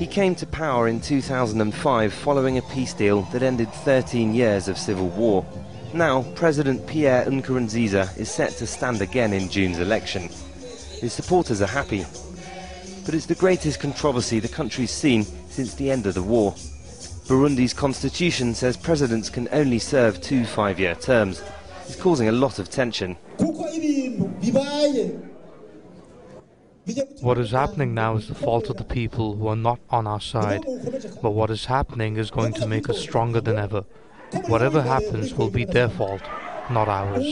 He came to power in 2005 following a peace deal that ended 13 years of civil war. Now, President Pierre Nkurunziza is set to stand again in June's election. His supporters are happy. But it's the greatest controversy the country's seen since the end of the war. Burundi's constitution says presidents can only serve 2 5-year terms. It's causing a lot of tension. What is happening now is the fault of the people who are not on our side. But what is happening is going to make us stronger than ever. Whatever happens will be their fault, not ours.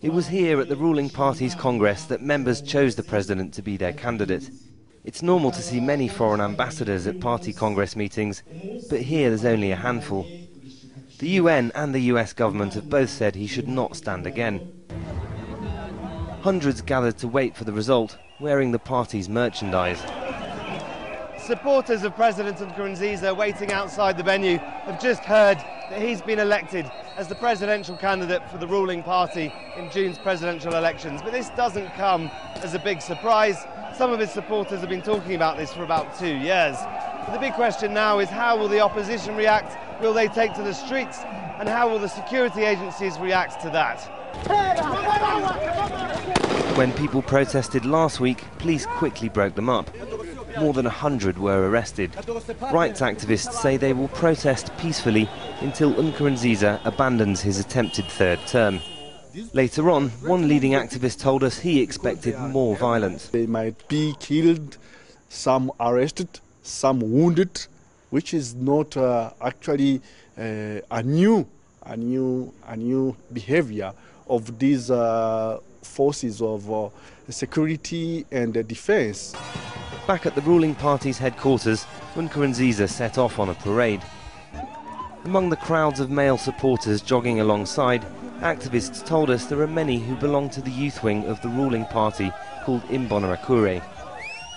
It was here at the ruling party's congress that members chose the president to be their candidate. It's normal to see many foreign ambassadors at party congress meetings, but here there's only a handful. The UN and the US government have both said he should not stand again. Hundreds gathered to wait for the result, wearing the party's merchandise. Supporters of President Nkurunziza waiting outside the venue have just heard that he's been elected as the presidential candidate for the ruling party in June's presidential elections. But this doesn't come as a big surprise. Some of his supporters have been talking about this for about 2 years. But the big question now is, how will the opposition react? Will they take to the streets? And how will the security agencies react to that? When people protested last week, police quickly broke them up. More than 100 were arrested. Rights activists say they will protest peacefully until Nkurunziza abandons his attempted third term. Later on, one leading activist told us he expected more violence. They might be killed, some arrested, some wounded, which is not actually a new behavior of these forces of security and defense. Back at the ruling party's headquarters, Nkurunziza set off on a parade. Among the crowds of male supporters jogging alongside, activists told us there are many who belong to the youth wing of the ruling party called Imbonerakure.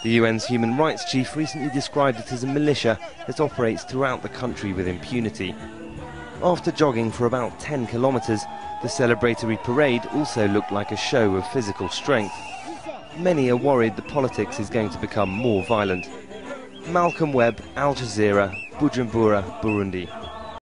The UN's human rights chief recently described it as a militia that operates throughout the country with impunity. After jogging for about 10 kilometers, the celebratory parade also looked like a show of physical strength. Many are worried the politics is going to become more violent. Malcolm Webb, Al Jazeera, Bujumbura, Burundi.